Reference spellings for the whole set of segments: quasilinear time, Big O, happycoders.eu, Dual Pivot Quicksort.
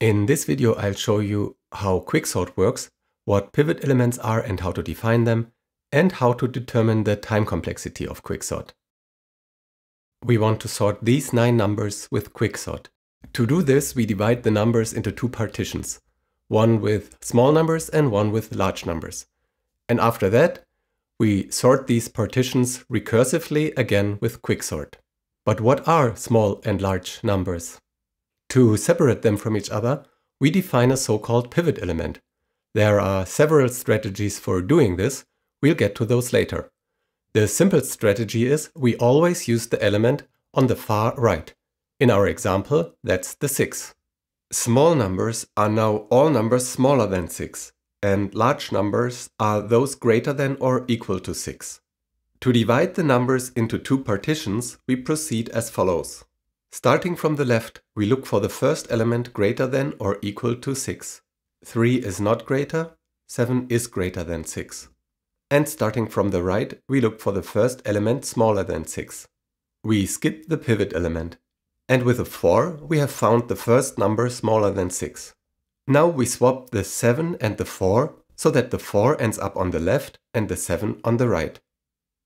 In this video, I'll show you how Quicksort works, what pivot elements are and how to define them, and how to determine the time complexity of Quicksort. We want to sort these 9 numbers with Quicksort. To do this, we divide the numbers into 2 partitions, one with small numbers and one with large numbers. And after that, we sort these partitions recursively again with Quicksort. But what are small and large numbers? To separate them from each other, we define a so-called pivot element. There are several strategies for doing this. We'll get to those later. The simplest strategy is we always use the element on the far right. In our example, that's the 6. Small numbers are now all numbers smaller than 6, and large numbers are those greater than or equal to 6. To divide the numbers into 2 partitions, we proceed as follows. Starting from the left, we look for the first element greater than or equal to 6. 3 is not greater, 7 is greater than 6. And starting from the right, we look for the first element smaller than 6. We skip the pivot element. And with a 4, we have found the first number smaller than 6. Now we swap the 7 and the 4, so that the 4 ends up on the left and the 7 on the right.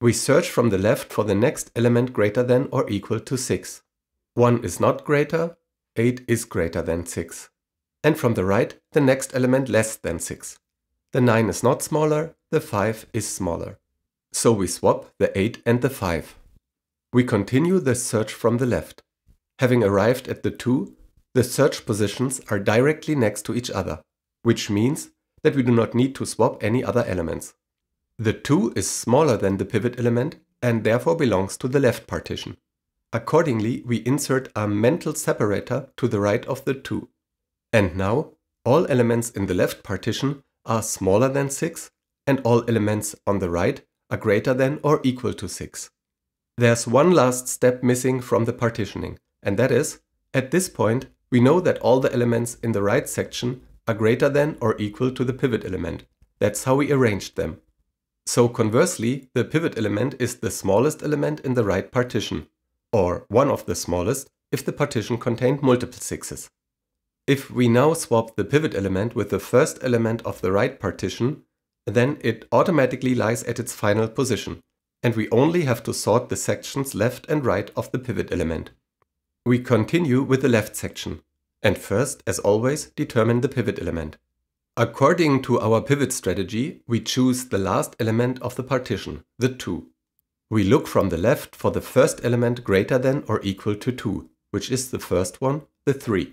We search from the left for the next element greater than or equal to 6. 1 is not greater, 8 is greater than 6. And from the right, the next element less than 6. The 9 is not smaller, the 5 is smaller. So we swap the 8 and the 5. We continue the search from the left. Having arrived at the 2, the search positions are directly next to each other, which means that we do not need to swap any other elements. The 2 is smaller than the pivot element and therefore belongs to the left partition. Accordingly, we insert a mental separator to the right of the 2. And now, all elements in the left partition are smaller than 6 and all elements on the right are greater than or equal to 6. There's one last step missing from the partitioning. And that is, at this point, we know that all the elements in the right section are greater than or equal to the pivot element. That's how we arranged them. So conversely, the pivot element is the smallest element in the right partition, or one of the smallest if the partition contained multiple 6s. If we now swap the pivot element with the first element of the right partition, then it automatically lies at its final position, and we only have to sort the sections left and right of the pivot element. We continue with the left section, and first, as always, determine the pivot element. According to our pivot strategy, we choose the last element of the partition, the 2. We look from the left for the first element greater than or equal to 2, which is the first one, the 3.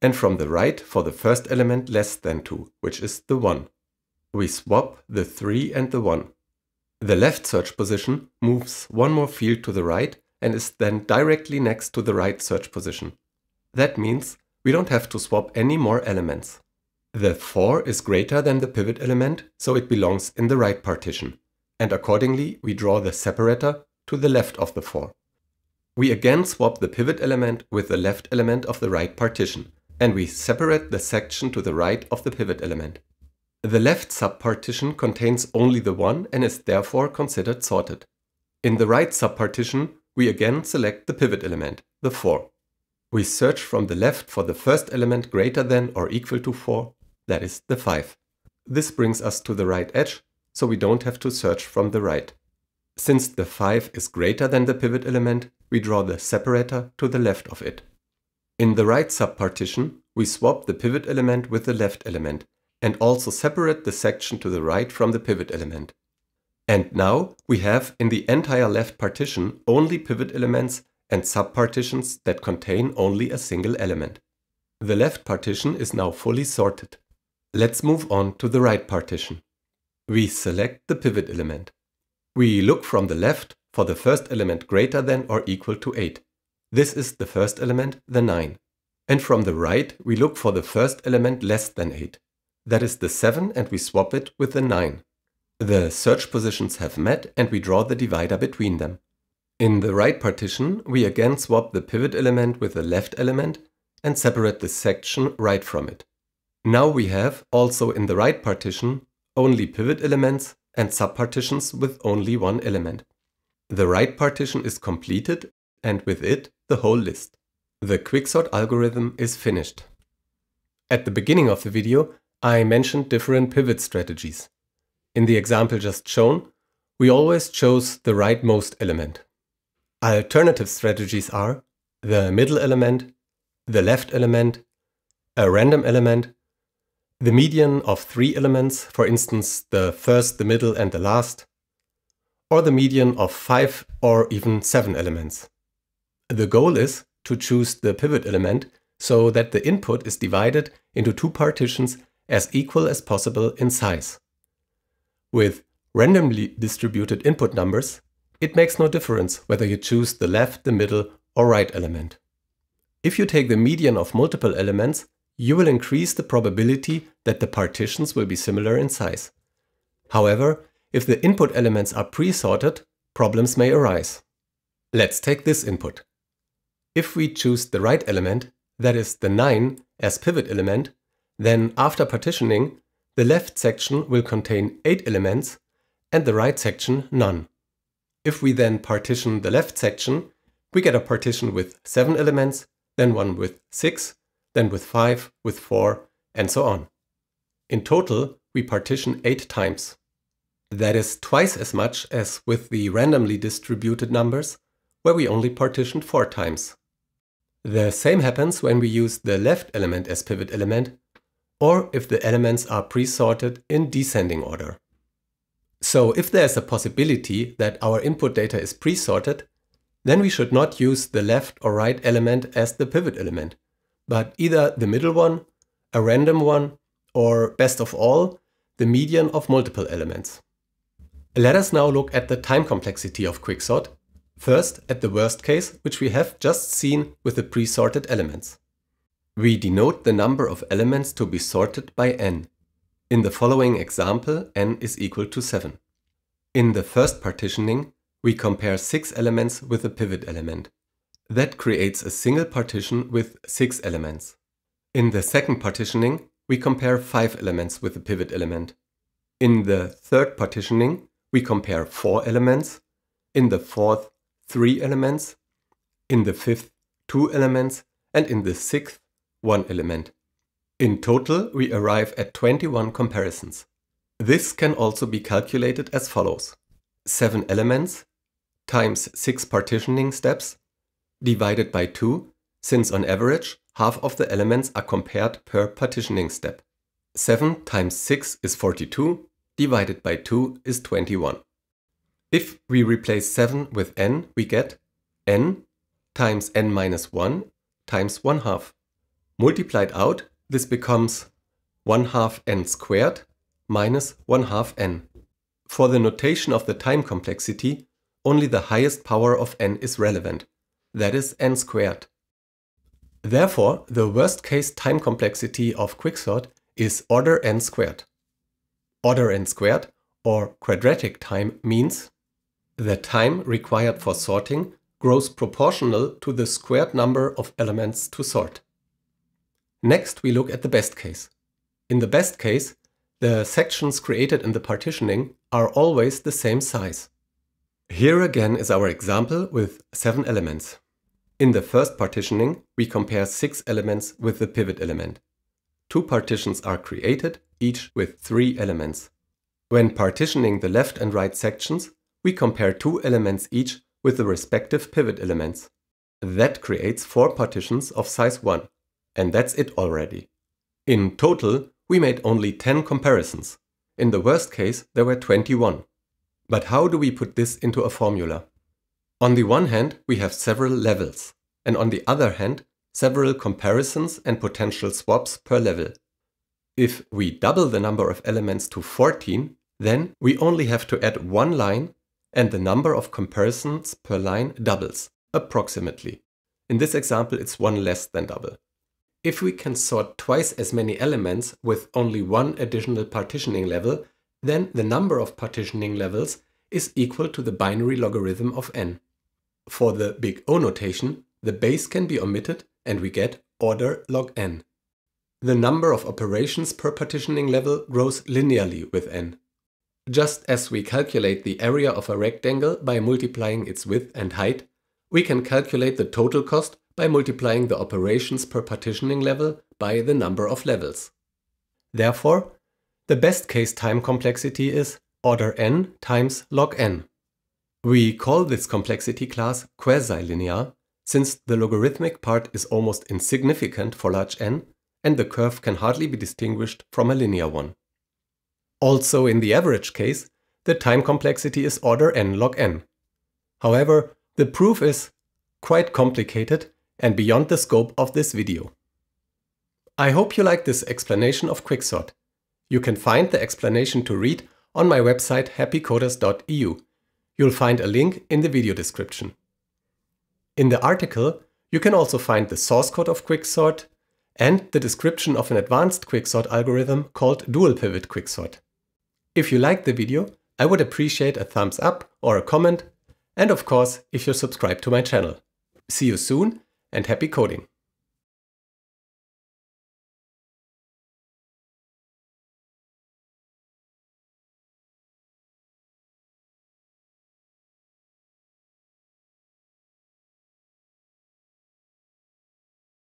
And from the right for the first element less than 2, which is the 1. We swap the 3 and the 1. The left search position moves one more field to the right and is then directly next to the right search position. That means we don't have to swap any more elements. The 4 is greater than the pivot element, so it belongs in the right partition, and accordingly we draw the separator to the left of the 4. We again swap the pivot element with the left element of the right partition, and we separate the section to the right of the pivot element. The left subpartition contains only the 1 and is therefore considered sorted. In the right subpartition, we again select the pivot element, the 4. We search from the left for the first element greater than or equal to 4, that is the 5. This brings us to the right edge, so we don't have to search from the right. Since the 5 is greater than the pivot element, we draw the separator to the left of it. In the right subpartition, we swap the pivot element with the left element, and also separate the section to the right from the pivot element. And now we have in the entire left partition only pivot elements and subpartitions that contain only a single element. The left partition is now fully sorted. Let's move on to the right partition. We select the pivot element. We look from the left for the first element greater than or equal to 8. This is the first element, the 9. And from the right, we look for the first element less than 8. That is the 7, and we swap it with the 9. The search positions have met and we draw the divider between them. In the right partition, we again swap the pivot element with the left element and separate the section right from it. Now we have, also in the right partition, only pivot elements and subpartitions with only one element. The right partition is completed and with it, the whole list. The Quicksort algorithm is finished. At the beginning of the video, I mentioned different pivot strategies. In the example just shown, we always chose the rightmost element. Alternative strategies are the middle element, the left element, a random element, the median of three elements, for instance the first, the middle and the last, or the median of five or even seven elements. The goal is to choose the pivot element so that the input is divided into two partitions as equal as possible in size. With randomly distributed input numbers, it makes no difference whether you choose the left, the middle or right element. If you take the median of multiple elements, you will increase the probability that the partitions will be similar in size. However, if the input elements are pre-sorted, problems may arise. Let's take this input. If we choose the right element, that is the 9, as pivot element, then after partitioning, the left section will contain 8 elements and the right section none. If we then partition the left section, we get a partition with 7 elements, then one with 6, then with 5, with 4, and so on. In total, we partition 8 times. That is twice as much as with the randomly distributed numbers, where we only partitioned 4 times. The same happens when we use the left element as pivot element, or if the elements are pre-sorted in descending order. So if there is a possibility that our input data is pre-sorted, then we should not use the left or right element as the pivot element, but either the middle one, a random one, or best of all, the median of multiple elements. Let us now look at the time complexity of Quicksort, first at the worst case, which we have just seen with the pre-sorted elements. We denote the number of elements to be sorted by n. In the following example, n is equal to 7. In the first partitioning, we compare 6 elements with a pivot element. That creates a single partition with 6 elements. In the second partitioning, we compare 5 elements with a pivot element. In the third partitioning, we compare 4 elements. In the fourth, 3 elements. In the fifth, 2 elements. And in the sixth, 1 element. In total, we arrive at 21 comparisons. This can also be calculated as follows. 7 elements times 6 partitioning steps divided by 2, since on average, half of the elements are compared per partitioning step. 7 times 6 is 42, divided by 2 is 21. If we replace 7 with n, we get n times n minus 1 times 1/2. Multiplied out, this becomes 1/2 n squared minus 1/2 n. For the notation of the time complexity, only the highest power of n is relevant, that is n squared. Therefore, the worst case time complexity of Quicksort is order n squared. Order n squared, or quadratic time, means the time required for sorting grows proportional to the squared number of elements to sort. Next, we look at the best case. In the best case, the sections created in the partitioning are always the same size. Here again is our example with 7 elements. In the first partitioning, we compare 6 elements with the pivot element. 2 partitions are created, each with 3 elements. When partitioning the left and right sections, we compare 2 elements each with the respective pivot elements. That creates 4 partitions of size 1. And that's it already. In total, we made only 10 comparisons. In the worst case, there were 21. But how do we put this into a formula? On the one hand, we have several levels, and on the other hand, several comparisons and potential swaps per level. If we double the number of elements to 14, then we only have to add 1 line, and the number of comparisons per line doubles, approximately. In this example, it's 1 less than double. If we can sort twice as many elements with only 1 additional partitioning level, then the number of partitioning levels is equal to the binary logarithm of n. For the big O notation, the base can be omitted and we get order log n. The number of operations per partitioning level grows linearly with n. Just as we calculate the area of a rectangle by multiplying its width and height, we can calculate the total cost by multiplying the operations per partitioning level by the number of levels. Therefore, the best case time complexity is order n times log n. We call this complexity class quasi-linear, since the logarithmic part is almost insignificant for large n, and the curve can hardly be distinguished from a linear one. Also in the average case, the time complexity is order n log n. However, the proof is quite complicated and beyond the scope of this video. I hope you like this explanation of Quicksort. You can find the explanation to read on my website happycoders.eu. You'll find a link in the video description. In the article, you can also find the source code of Quicksort and the description of an advanced Quicksort algorithm called Dual Pivot Quicksort. If you liked the video, I would appreciate a thumbs up or a comment, and of course, if you subscribe to my channel. See you soon and happy coding!